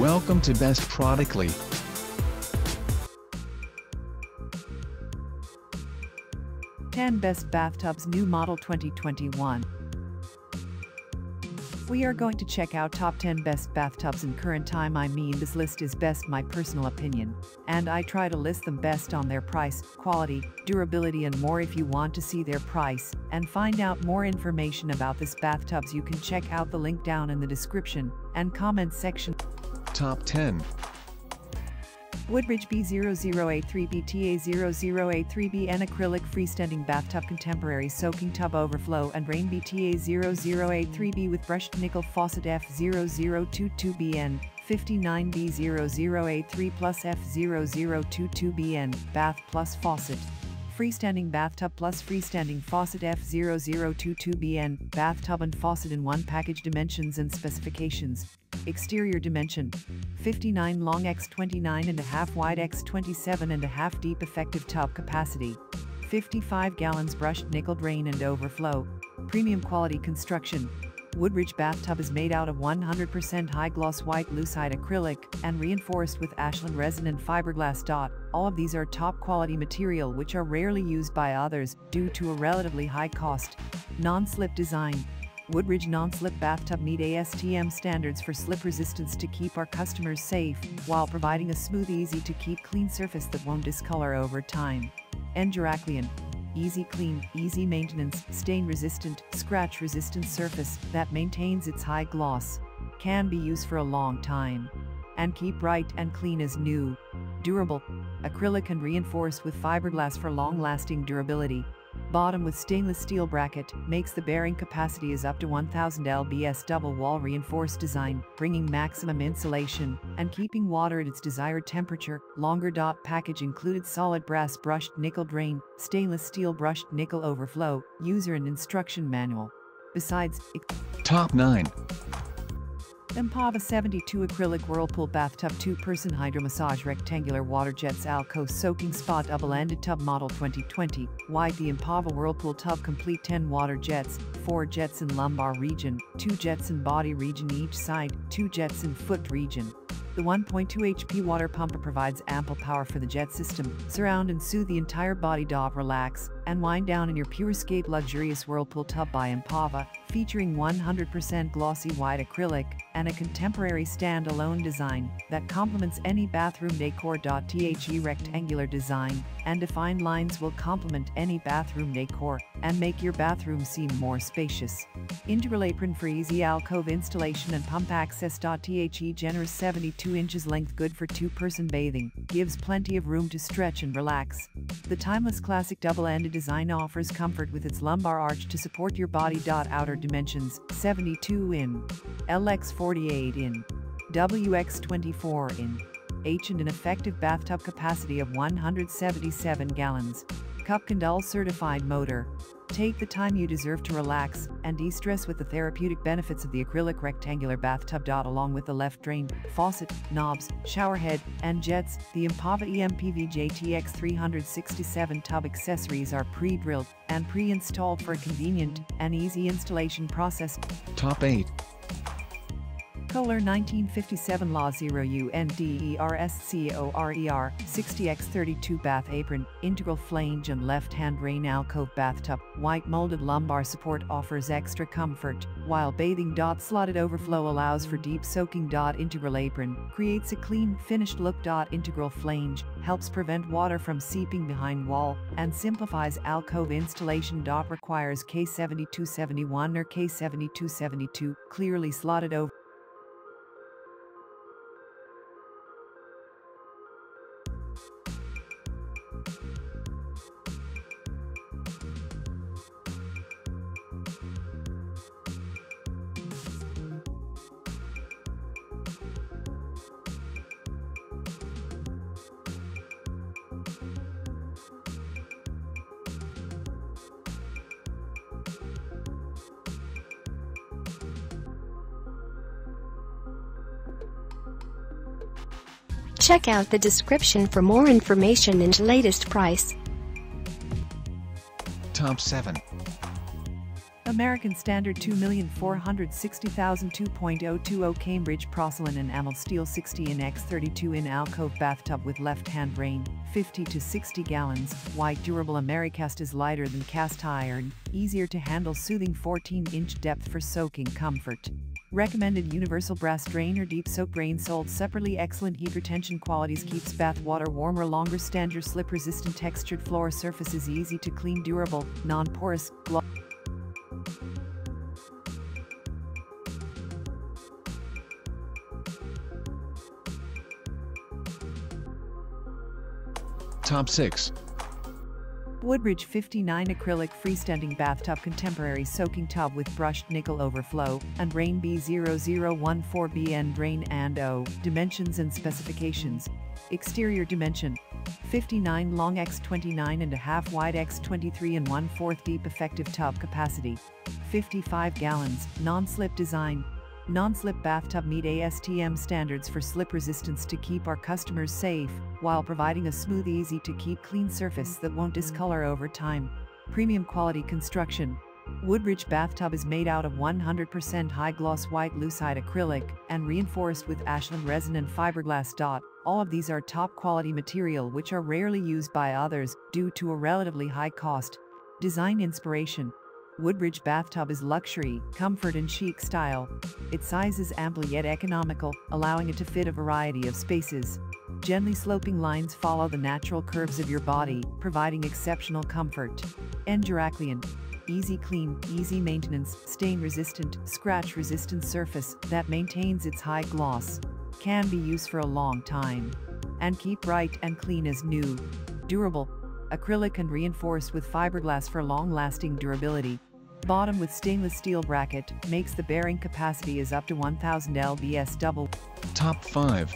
Welcome to Best Productly. Best Bathtubs New Model 2021. We are going to check out top 10 best bathtubs in current time. I mean, this list is best my personal opinion, and I try to list them best on their price, quality, durability and more. If you want to see their price and find out more information about this bathtubs, you can check out the link down in the description and comment section. Top 10. Woodbridge B0083 BTA-0083BN Acrylic Freestanding Bathtub Contemporary Soaking Tub Overflow and Rain BTA-0083B with Brushed Nickel Faucet F0022BN 59B0083 plus F0022BN Bath plus Faucet. Freestanding bathtub plus freestanding faucet F0022BN bathtub and faucet in one package. Dimensions and specifications. Exterior dimension 59 long x 29.5 wide x 27.5 deep. Effective tub capacity 55 gallons. Brushed nickel drain and overflow. Premium quality construction. Woodbridge bathtub is made out of 100% high gloss white lucite acrylic and reinforced with Ashland resin and fiberglass. All of these are top quality material which are rarely used by others due to a relatively high cost. Non-slip design. Woodbridge non-slip bathtub meet ASTM standards for slip resistance to keep our customers safe while providing a smooth, easy to keep clean surface that won't discolor over time. Enduraclean. Easy clean, easy maintenance, stain resistant, scratch resistant surface that maintains its high gloss. Can be used for a long time. And keep bright and clean as new. Durable. Acrylic and reinforced with fiberglass for long lasting durability. Bottom with stainless steel bracket makes the bearing capacity is up to 1000 lbs. Double wall reinforced design, bringing maximum insulation and keeping water at its desired temperature. Longer dot package included solid brass brushed nickel drain, stainless steel brushed nickel overflow, user and instruction manual. Besides, Top 9. Empava 72 Acrylic Whirlpool Bathtub 2-Person Hydromassage Rectangular Water Jets Alco Soaking Spa Double-Ended Tub Model 2020, Wide. The Empava Whirlpool Tub Complete 10 water jets, 4 jets in lumbar region, 2 jets in body region each side, 2 jets in foot region. The 1.2 HP water pump provides ample power for the jet system, surround and soothe the entire body. Relax and wind down in your Purescape Luxurious Whirlpool Tub by Empava, featuring 100% glossy white acrylic and a contemporary standalone design that complements any bathroom decor. The rectangular design and defined lines will complement any bathroom decor and make your bathroom seem more spacious. Integral apron for easy alcove installation and pump access. The generous 72 inches length, good for 2-person bathing, gives plenty of room to stretch and relax. The timeless classic double-ended design offers comfort with its lumbar arch to support your body. Outer dimensions, 72 in, LX 48 in, WX 24 in, H, and an effective bathtub capacity of 177 gallons. Kupkandal certified motor. Take the time you deserve to relax and de-stress with the therapeutic benefits of the acrylic rectangular bathtub. Along with the left drain, faucet, knobs, showerhead, and jets, the Empava EMPV JTX 367 tub accessories are pre-drilled and pre-installed for a convenient and easy installation process. Top 8. Kohler 1957 Law 0UNDERSCORER 60x32 bath apron, integral flange and left-hand rain alcove bathtub, white molded lumbar support offers extra comfort while bathing. Slotted overflow allows for deep soaking. Integral apron creates a clean, finished look. Integral flange helps prevent water from seeping behind wall and simplifies alcove installation. Requires K7271 or K7272, clearly slotted over. Check out the description for more information and latest price. Top 7. American Standard 2,460,000 2.020 Cambridge Porcelain and Enamel Steel 60 in x 32 in alcove bathtub with left-hand drain, 50 to 60 gallons, white durable. Americast is lighter than cast iron, easier to handle, soothing 14-inch depth for soaking comfort. Recommended universal brass drainer, deep soak drain, sold separately. Excellent heat retention qualities, keeps bath water warmer longer, stand your slip resistant, textured floor surfaces, easy to clean, durable, non-porous, gloss. Top 6. Woodbridge 59 acrylic freestanding bathtub, contemporary soaking tub with brushed nickel overflow and drain, B0014BN drain and O. Dimensions and specifications. Exterior dimension 59 long x 29 and a half wide x 23 and 1/4 deep. Effective tub capacity 55 gallons. Non-slip design. Non-slip bathtub meet ASTM standards for slip resistance to keep our customers safe, while providing a smooth, easy to keep clean surface that won't discolor over time. Premium quality construction. Woodbridge bathtub is made out of 100% high gloss white lucite acrylic and reinforced with Ashland resin and fiberglass. All of these are top quality material which are rarely used by others due to a relatively high cost. Design inspiration. Woodbridge bathtub is luxury, comfort and chic style. Its size is ample yet economical, allowing it to fit a variety of spaces. Gently sloping lines follow the natural curves of your body, providing exceptional comfort. Enduraclean. Easy clean, easy maintenance, stain resistant, scratch resistant surface that maintains its high gloss. Can be used for a long time. And keep bright and clean as new. Durable. Acrylic and reinforced with fiberglass for long-lasting durability. Bottom with stainless steel bracket, makes the bearing capacity is up to 1000 lbs double. Top 5.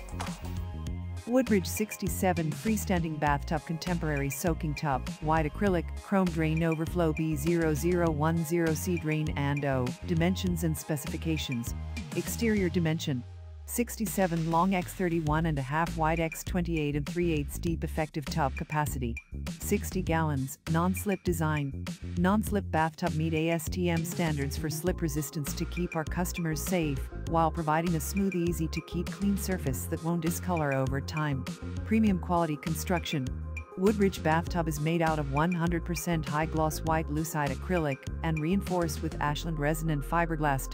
Woodbridge 67 freestanding bathtub, contemporary soaking tub, wide acrylic, chrome drain overflow, B0010C drain and O. Dimensions and specifications. Exterior dimension. 67 long x 31 and a half wide x 28 and 3/8 deep. Effective tub capacity 60 gallons. Non-slip design. Non-slip bathtub meet ASTM standards for slip resistance to keep our customers safe, while providing a smooth, easy to keep clean surface that won't discolor over time. Premium quality construction. Woodbridge bathtub is made out of 100% high gloss white lucite acrylic and reinforced with Ashland resin and fiberglass.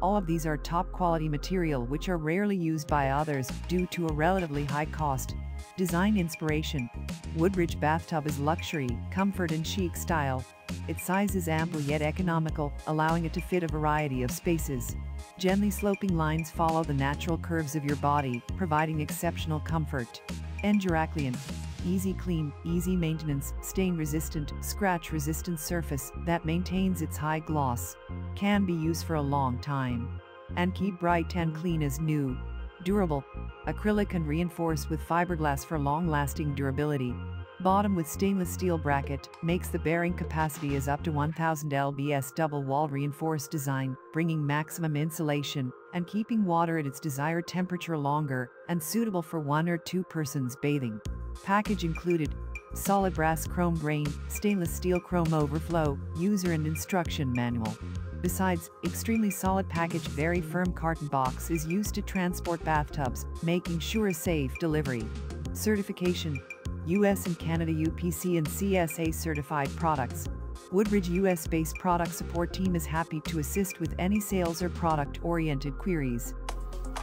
All of these are top quality material which are rarely used by others due to a relatively high cost. Design inspiration. Woodbridge bathtub is luxury, comfort and chic style. Its size is ample yet economical, allowing it to fit a variety of spaces. Gently sloping lines follow the natural curves of your body, providing exceptional comfort. Enduraclean. Easy clean, easy maintenance, stain resistant, scratch resistant surface that maintains its high gloss. Can be used for a long time. And keep bright and clean as new. Durable. Acrylic and reinforced with fiberglass for long-lasting durability. Bottom with stainless steel bracket, makes the bearing capacity is up to 1000 lbs double. Wall reinforced design, bringing maximum insulation and keeping water at its desired temperature longer, and suitable for one or two persons bathing. Package included. Solid brass chrome drain, stainless steel chrome overflow, user and instruction manual. Besides, extremely solid package, very firm carton box is used to transport bathtubs, making sure a safe delivery. Certification. US and Canada UPC and CSA certified products. Woodbridge US-based product support team is happy to assist with any sales or product-oriented queries.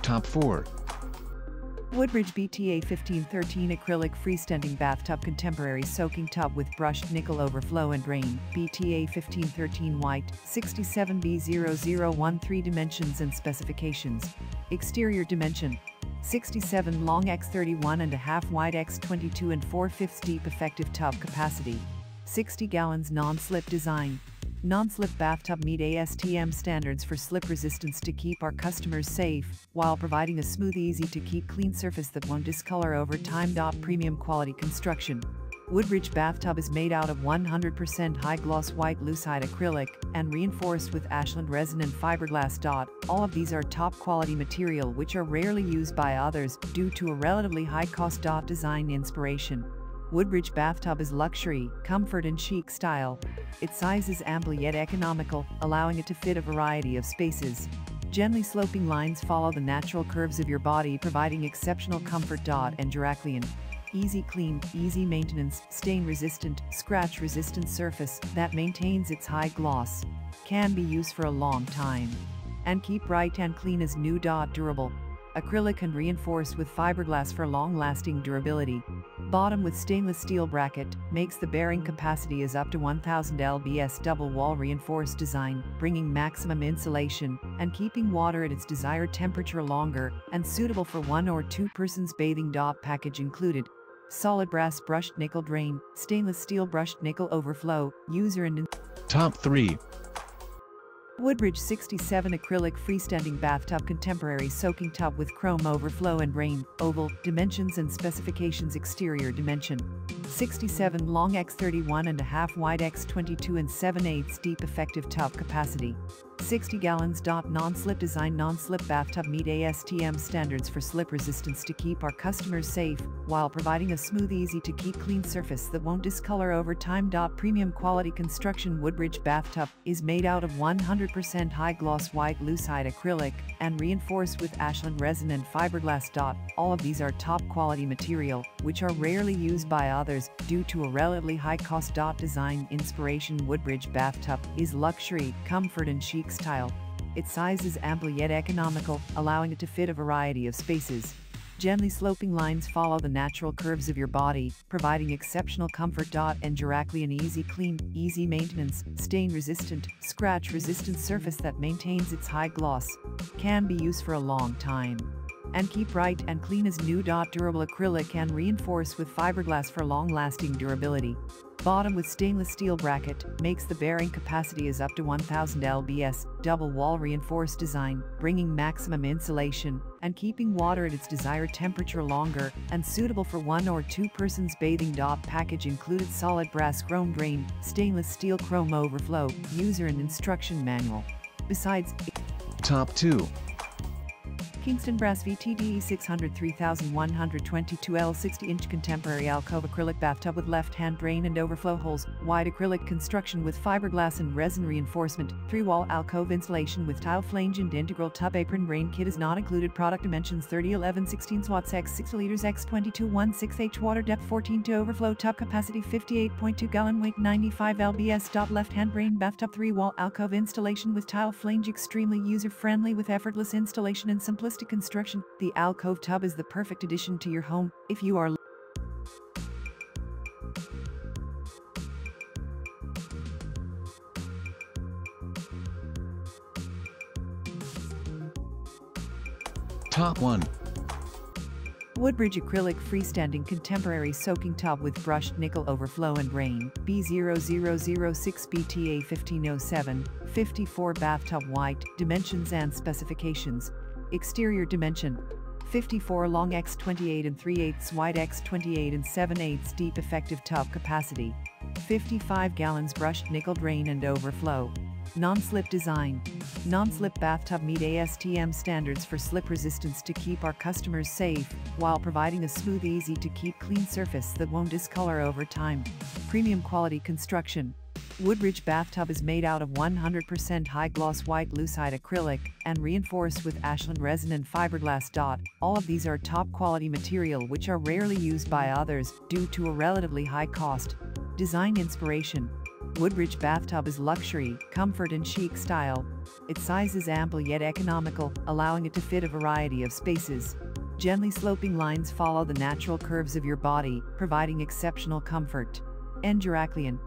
Top 4. Woodbridge BTA-1513 acrylic freestanding bathtub, contemporary soaking tub with brushed nickel overflow and drain, BTA-1513 white, 67B0013. Dimensions and specifications. Exterior dimension. 67 long x 31 and a half wide x 22 and 4/5 deep. Effective tub capacity 60 gallons. Non-slip design. Non-slip bathtub meet ASTM standards for slip resistance to keep our customers safe, while providing a smooth, easy to keep clean surface that won't discolor over time. Premium quality construction. Woodbridge bathtub is made out of 100% high gloss white lucite acrylic and reinforced with Ashland resin and fiberglass. All of these are top quality material which are rarely used by others due to a relatively high cost. Design inspiration. Woodbridge bathtub is luxury, comfort and chic style. Its size is ample yet economical, allowing it to fit a variety of spaces. Gently sloping lines follow the natural curves of your body, providing exceptional comfort. Enduraclean. Easy clean, easy maintenance, stain-resistant, scratch-resistant surface that maintains its high gloss. Can be used for a long time. And keep bright and clean as new. Durable. Acrylic and reinforced with fiberglass for long-lasting durability. Bottom with stainless steel bracket, makes the bearing capacity is up to 1000 lbs. Double wall reinforced design, bringing maximum insulation, and keeping water at its desired temperature longer, and suitable for one or two persons bathing. Package included. Solid brass brushed nickel drain, stainless steel brushed nickel overflow, user and Top 3. Woodbridge 67 acrylic freestanding bathtub, contemporary soaking tub with chrome overflow and drain. Oval. Dimensions and specifications. Exterior dimension 67 long x 31.5 wide x 22 7/8 deep. Effective tub capacity 60 gallons. Non-slip design. Non-slip bathtub meet ASTM standards for slip resistance to keep our customers safe, while providing a smooth, easy to keep clean surface that won't discolor over time. Premium quality construction. Woodbridge bathtub is made out of 100% high gloss white lucite acrylic, and reinforced with Ashland resin and fiberglass. All of these are top quality material, which are rarely used by others, due to a relatively high cost. Design inspiration. Woodbridge bathtub is luxury, comfort and chic style. Its size is ample yet economical, allowing it to fit a variety of spaces. Gently sloping lines follow the natural curves of your body, providing exceptional comfort. Enduraclean. Easy clean, easy maintenance, stain resistant, scratch resistant surface that maintains its high gloss. Can be used for a long time. And keep bright and clean as new. Durable. Acrylic and reinforce with fiberglass for long-lasting durability. Bottom with stainless steel bracket, makes the bearing capacity is up to 1000 lbs. Double wall reinforced design, bringing maximum insulation, and keeping water at its desired temperature longer, and suitable for one or two persons bathing. Package included. Solid brass chrome drain, stainless steel chrome overflow, user and instruction manual. Besides. Top 2. Kingston Brass VTDE603122L 60-inch contemporary alcove acrylic bathtub with left-hand drain and overflow holes, wide acrylic construction with fiberglass and resin reinforcement, 3-wall alcove insulation with tile flange and integral tub apron. Rain kit is not included. Product dimensions 30 11 16 watts x 60 liters x 22 1/6 h. Water depth 14 to overflow. Tub capacity 58.2 gallon. Weight 95 lbs. Left-hand drain bathtub 3-wall alcove installation with tile flange. Extremely user-friendly with effortless installation and simplicity. Construction. The alcove tub is the perfect addition to your home if you are Top 1. Woodbridge acrylic freestanding contemporary soaking tub with brushed nickel overflow and drain, B0006 BTA-1507, 54 bathtub white. Dimensions and specifications. Exterior dimension 54 long x 28 3/8 wide x 28 7/8 deep. Effective tub capacity 55 gallons. Brushed nickel drain and overflow. Non-slip design. Non-slip bathtub meet ASTM standards for slip resistance to keep our customers safe, while providing a smooth, easy to keep clean surface that won't discolor over time. Premium quality construction. Woodbridge bathtub is made out of 100% high-gloss white lucite acrylic, and reinforced with Ashland resin and fiberglass. All of these are top-quality material, which are rarely used by others, due to a relatively high cost. Design inspiration. Woodbridge bathtub is luxury, comfort and chic style. Its size is ample yet economical, allowing it to fit a variety of spaces. Gently sloping lines follow the natural curves of your body, providing exceptional comfort. Enduraclean.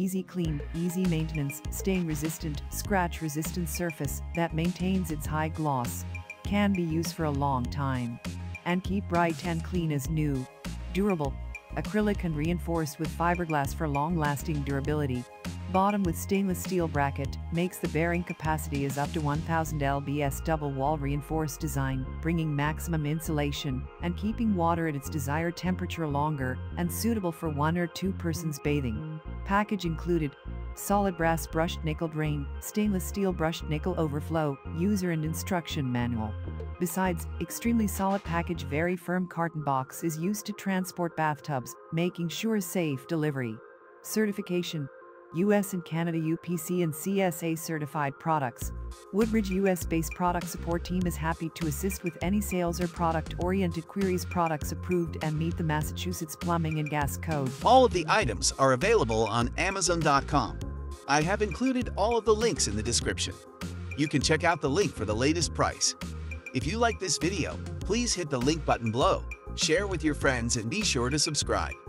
Easy clean, easy maintenance, stain resistant, scratch resistant surface that maintains its high gloss. Can be used for a long time. And keep bright and clean as new. Durable. Acrylic and reinforced with fiberglass for long-lasting durability. Bottom with stainless steel bracket, makes the bearing capacity is up to 1000 lbs. Double wall reinforced design, bringing maximum insulation, and keeping water at its desired temperature longer, and suitable for one or two persons bathing. Package included. solid brass brushed nickel drain, stainless steel brushed nickel overflow, user and instruction manual. Besides, extremely solid package, very firm carton box is used to transport bathtubs, making sure safe delivery. Certification: US and Canada UPC and CSA certified products. Woodbridge US-based product support team is happy to assist with any sales or product-oriented queries. Products approved and meet the Massachusetts Plumbing and Gas Code. All of the items are available on Amazon.com. I have included all of the links in the description. You can check out the link for the latest price. If you like this video, please hit the like button below, share with your friends, and be sure to subscribe.